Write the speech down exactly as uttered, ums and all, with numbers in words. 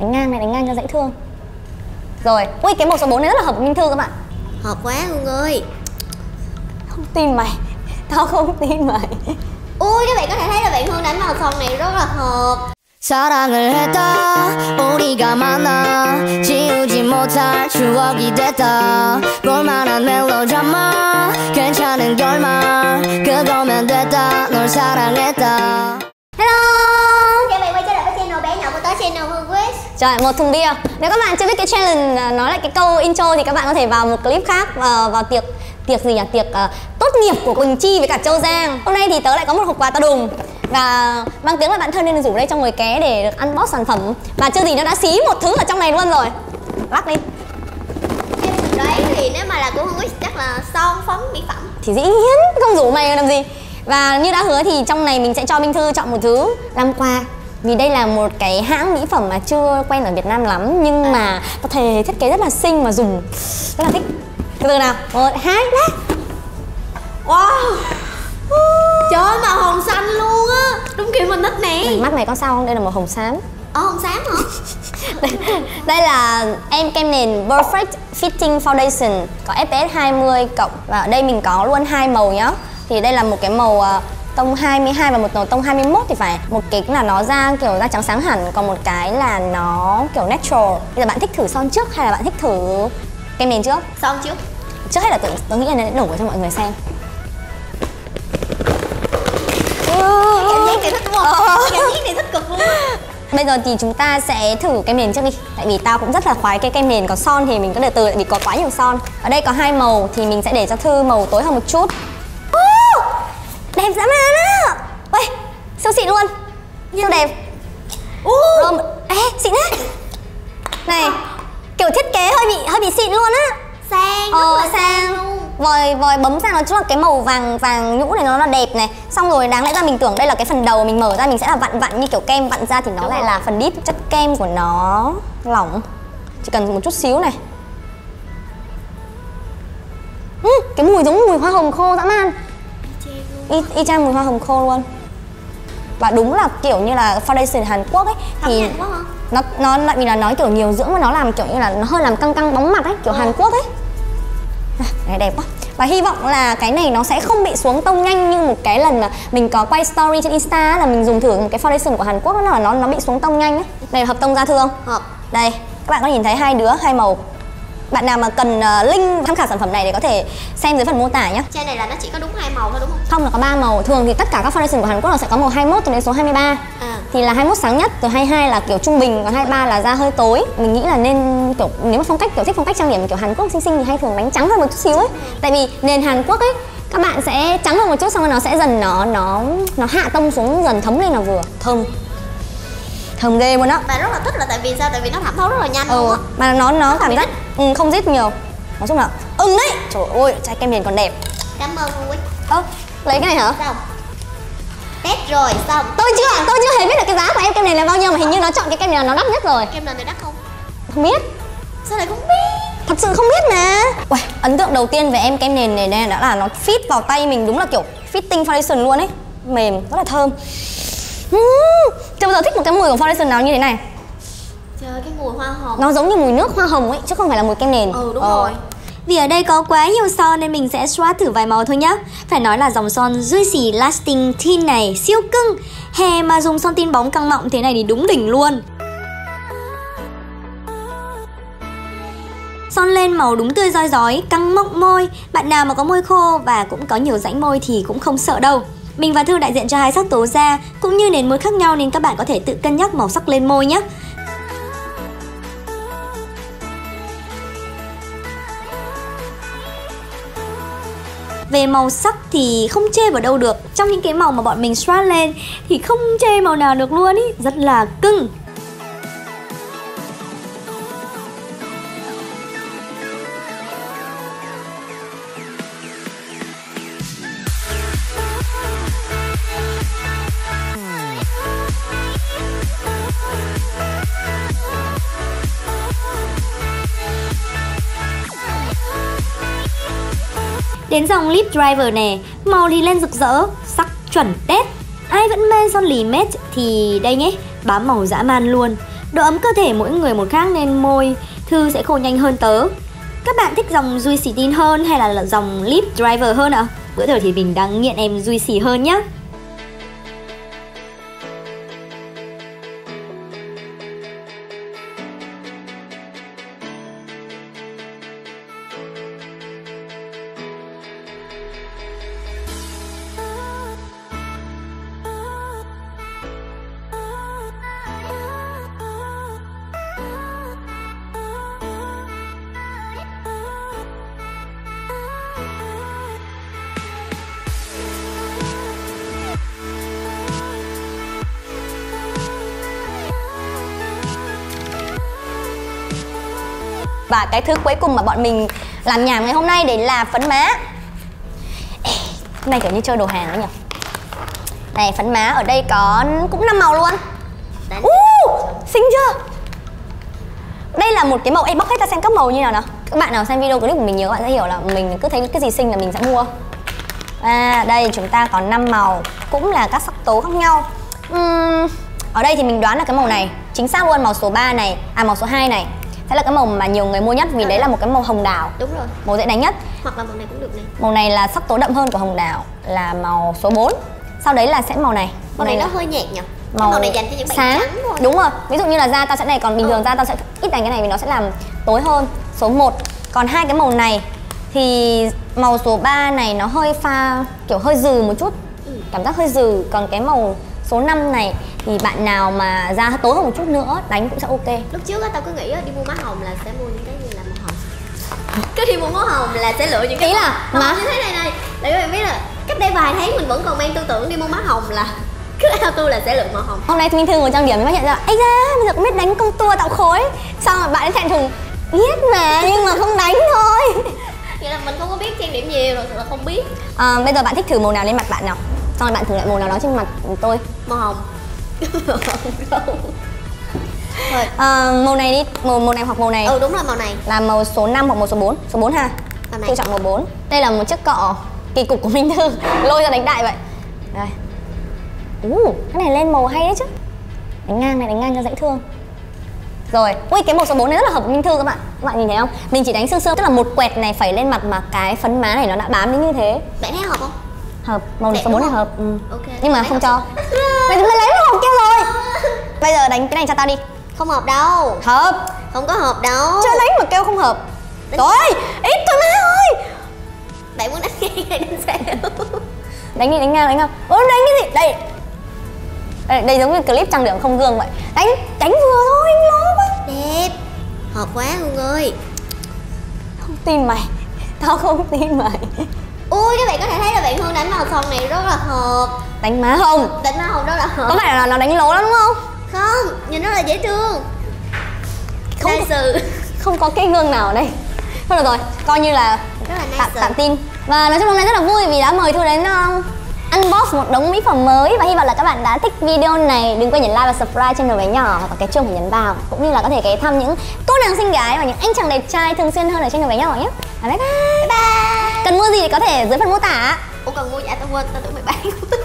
Đánh ngang này, đánh ngang cho dễ thương. Rồi, ui cái màu số bốn này rất là hợp với Minh Thư các bạn. Hợp quá Hương ơi. Không tin mày. Tao không tin mày. Ui các bạn có thể thấy là bạn Hương đánh màu son này rất là hợp. 사랑을 했다 우리가 만나 지우지 못할 추억이 됐다 볼만한 멜로드라마 괜찮은 결말 그거면 됐다 널 사랑했다. Hello, các bạn quay trở lại với channel bé nhỏ của tới channel Hương Quýt. Trời, một thùng bia. Nếu các bạn chưa biết cái challenge nói lại cái câu intro thì các bạn có thể vào một clip khác, vào, vào tiệc tiệc gì nhỉ? Tiệc uh, tốt nghiệp của Quỳnh Chi với cả Châu Giang. Hôm nay thì tớ lại có một hộp quà to đùng và mang tiếng là bạn thân nên rủ đây trong người ké để được unbox sản phẩm. Và chưa gì nó đã xí một thứ ở trong này luôn rồi. Lắc đi. Đấy thì nếu mà là của Hương Quýt chắc là son phấn mỹ phẩm. Thì dĩ nhiên không rủ mày làm gì. Và như đã hứa thì trong này mình sẽ cho Minh Thư chọn một thứ làm quà. Vì đây là một cái hãng mỹ phẩm mà chưa quen ở Việt Nam lắm. Nhưng mà có thể thiết kế rất là xinh mà dùng rất là thích. Từ từ nào, một, hai, ba. Wow, trời ơi màu hồng xanh luôn á. Đúng kiểu mình thích nè. Mắt này có sao không? Đây là màu hồng xám. Ờ hồng xám hả? đây, đây là em kem nền Perfect Fitting Foundation. Có ép pê ép hai mươi cộng. Và ở đây mình có luôn hai màu nhá. Thì đây là một cái màu tông hai mươi hai và một màu tông hai mươi mốt thì phải. Một cái là nó da kiểu da trắng sáng hẳn, còn một cái là nó kiểu natural. Bây giờ bạn thích thử son trước hay là bạn thích thử kem nền trước? Son trước. Trước hết là tớ, tớ nghĩ là nó sẽ đổ cho mọi người xem. Cảm giác này thích luôn. Cảm giác này thích cực luôn. Bây giờ thì chúng ta sẽ thử kem nền trước đi. Tại vì tao cũng rất là khoái cái kem nền, còn son thì mình có để từ tại vì có quá nhiều son. Ở đây có hai màu thì mình sẽ để cho Thư màu tối hơn một chút. Đẹp dã man á. Uầy, siêu xịn luôn. Siêu đẹp. Ê, uh. xịn á. Này, kiểu thiết kế hơi bị hơi bị xịn luôn á. Sang, ờ, rất là sang. Vòi, vòi bấm sang nó chút là cái màu vàng vàng nhũ này nó là đẹp này. Xong rồi đáng lẽ ra mình tưởng đây là cái phần đầu mình mở ra mình sẽ là vặn vặn như kiểu kem vặn ra thì nó đúng lại rồi. Là phần đít. Chất kem của nó lỏng. Chỉ cần một chút xíu này. Ừ, cái mùi giống mùi hoa hồng khô dã man. Y, y chang mùi hoa hồng khô luôn. Và đúng là kiểu như là foundation Hàn Quốc ấy. Thấm thì Hàn Quốc hả? Nó, nó lại vì là nói kiểu nhiều dưỡng mà nó làm kiểu như là nó hơi làm căng căng bóng mặt ấy. Kiểu ừ. Hàn Quốc ấy à, này đẹp quá. Và hy vọng là cái này nó sẽ không bị xuống tông nhanh như một cái lần mà mình có quay story trên Insta là mình dùng thử một cái foundation của Hàn Quốc là nó nó bị xuống tông nhanh ấy. Này là hợp tông da Thư không? Hợp. Đây, các bạn có nhìn thấy hai đứa, hai màu. Bạn nào mà cần uh, link tham khảo sản phẩm này thì có thể xem dưới phần mô tả nhé. Trên này là nó chỉ có đúng hai màu thôi đúng không? Không, là có ba màu. Thường thì tất cả các foundation của Hàn Quốc là sẽ có màu hai mươi mốt cho đến số hai mươi ba. À. Thì là hai mươi mốt sáng nhất, rồi hai mươi hai là kiểu trung bình, còn hai mươi ba là da hơi tối. Mình nghĩ là nên kiểu nếu mà phong cách kiểu thích phong cách trang điểm kiểu Hàn Quốc xinh xinh thì hay thường đánh trắng hơn một chút xíu ấy. Tại vì nền Hàn Quốc ấy các bạn sẽ trắng hơn một chút xong rồi nó sẽ dần nó nó nó hạ tông xuống dần thấm lên là vừa. Thơm. Thơm ghê luôn á. Và rất là thích là tại vì sao? Tại vì nó thẩm thấu rất là nhanh ừ. luôn á. Mà nó nó, nó cảm giác ừ, không rít nhiều. Nói chung là ưng đấy. Trời ơi, chai kem nền còn đẹp. Cảm ơn Quýt. Ơ, lấy cái này hả? Xong. Test rồi, xong. Tôi chưa, tôi chưa hề biết được cái giá của em kem nền là bao nhiêu mà hình như nó chọn cái kem nền nó đắt nhất rồi. Kem nền này đắt không? Không biết. Sao lại không biết? Thật sự không biết mà. Uầy, ấn tượng đầu tiên về em kem nền này đã là nó fit vào tay mình đúng là kiểu fitting foundation luôn ấy. Mềm, rất là thơm. Uhm, chưa bao giờ thích một cái mùi của foundation nào như thế này. Trời ơi, cái mùi hoa hồng. Nó giống như mùi nước hoa hồng ấy, chứ không phải là mùi kem nền. Ừ, đúng ờ. rồi. Vì ở đây có quá nhiều son nên mình sẽ swatch thử vài màu thôi nhá. Phải nói là dòng son Juicy Lasting Tint này siêu cưng. Hè mà dùng son tin bóng căng mọng thế này thì đúng đỉnh luôn. Son lên màu đúng tươi rói rói, căng mọng môi. Bạn nào mà có môi khô và cũng có nhiều rãnh môi thì cũng không sợ đâu. Mình và Thư đại diện cho hai sắc tố da cũng như nền môi khác nhau nên các bạn có thể tự cân nhắc màu sắc lên môi nhé. Về màu sắc thì không chê vào đâu được. Trong những cái màu mà bọn mình swatch lên thì không chê màu nào được luôn ý. Rất là cưng. Đến dòng LIPDRIVER này, màu thì lên rực rỡ, sắc chuẩn tết. Ai vẫn mê son lì mết thì đây nhé, bám màu dã man luôn. Độ ấm cơ thể mỗi người một khác nên môi Thư sẽ khô nhanh hơn tớ. Các bạn thích dòng Juicy Tint hơn hay là dòng LIPDRIVER hơn ạ? À? Bữa giờ thì mình đang nghiện em Juicy hơn nhá. Và cái thứ cuối cùng mà bọn mình làm nhảm ngày hôm nay đấy là phấn má. Ê, này kiểu như chơi đồ hàng đấy nhỉ. Này phấn má ở đây có cũng năm màu luôn. Uh, xinh chưa? Đây là một cái màu, ê bóc hết ra xem các màu như nào nào. Các bạn nào xem video clip của mình nhiều các bạn sẽ hiểu là mình cứ thấy cái gì xinh là mình sẽ mua. À, đây chúng ta có năm màu, cũng là các sắc tố khác nhau. uhm, Ở đây thì mình đoán là cái màu này, chính xác luôn, màu số ba này, à màu số hai này sẽ là cái màu mà nhiều người mua nhất vì đấy là một cái màu hồng đào. Đúng rồi. Màu dễ đánh nhất. Hoặc là màu này cũng được này. Màu này là sắc tố đậm hơn của hồng đào là màu số bốn. Sau đấy là sẽ màu này. Màu, màu này, này nó là... hơi nhẹ nhỉ. Màu... màu này dành cho những bạn sáng. Trắng thôi. Đúng rồi. Ví dụ như là da tao sẽ này, còn bình ừ. thường da tao sẽ ít đánh cái này vì nó sẽ làm tối hơn. Số một. Còn hai cái màu này thì màu số ba này nó hơi pha kiểu hơi dừ một chút. Ừ. Cảm giác hơi dừ, còn cái màu số năm này thì bạn nào mà da tối hơn một chút nữa đánh cũng sẽ ok. Lúc trước á tao cứ nghĩ đi mua má hồng là sẽ mua những cái gì là màu hồng. Cứ đi mua má hồng là sẽ lựa những cái là má như thế này này. Để các bạn biết là cách đây vài tháng mình vẫn còn mang tư tưởng đi mua má hồng là cứ theo tôi là sẽ lựa màu hồng. Hôm nay Minh Thư ngồi trang điểm mới phát hiện ra, ấy da bây giờ cũng biết đánh công tua tạo khối. Xong rồi bạn ấy thẹn thùng biết mà nhưng mà không đánh thôi. Vậy là mình không có biết trang điểm nhiều rồi là không biết. À, bây giờ bạn thích thử màu nào lên mặt bạn nào? Xong rồi bạn thử lại màu nào đó trên mặt tôi. Màu hồng. Rồi. À, màu này đi, màu, màu này hoặc màu này. Ừ đúng là màu này. Là màu số năm hoặc màu số bốn. Số bốn ha. Màu này. Tôi chọn màu bốn. Đây là một chiếc cọ kỳ cục của Minh Thư. Lôi ra đánh đại vậy. Đây. Uh, cái này lên màu hay đấy chứ. Đánh ngang này, đánh ngang cho dễ thương. Rồi, ui cái màu số bốn này rất là hợp với Minh Thư các bạn. Các bạn nhìn thấy không? Mình chỉ đánh sương sương, tức là một quẹt này phải lên mặt mà cái phấn má này nó đã bám đến như thế. Bạn thấy hợp không? Hợp, màu này số bốn là hợp. Ừ. Okay. Nhưng mà không cho. Mày mới lấy hộp kia rồi. Bây giờ đánh cái này cho tao đi. Không hợp đâu. Hợp. Không có hợp đâu. Chưa lấy mà kêu không hợp. Rồi, ít thôi má ơi. Bạn muốn đánh ngang hay đánh xéo? Đánh đi, đánh ngang, đánh ngang. Ủa đánh cái gì? Đây. Đây, đây giống như clip trang điểm không gương vậy. Đánh, đánh vừa thôi, nó quá. Đẹp. Hợp quá Hương ơi. Không tin mày. Tao không tin mày. Ui các bạn có thể thấy là bạn Hương đánh màu son này rất là hợp. Đánh má hồng. Đánh má hồng rất là hợp. Có phải là nó đánh lố lắm đúng không? Không, nhìn rất là dễ thương. Không có, sự. Không có cái gương nào ở đây. Thôi được rồi, coi như là, rất là nice tạm, tạm tin. Và nói chung hôm nay rất là vui vì đã mời Thư đến uh, unbox một đống mỹ phẩm mới. Và hy vọng là các bạn đã thích video này. Đừng quên nhấn like và subscribe channel bé nhỏ. Và cái chuông phải nhấn vào. Cũng như là có thể ghé thăm những cô nàng xinh gái và những anh chàng đẹp trai thường xuyên hơn ở channel bé nhỏ nhé. Bye bye. Bye bye. Cần mua gì thì có thể dưới phần mô tả. Ủa cần mua gì à? Tao quên, tao tưởng mày bán.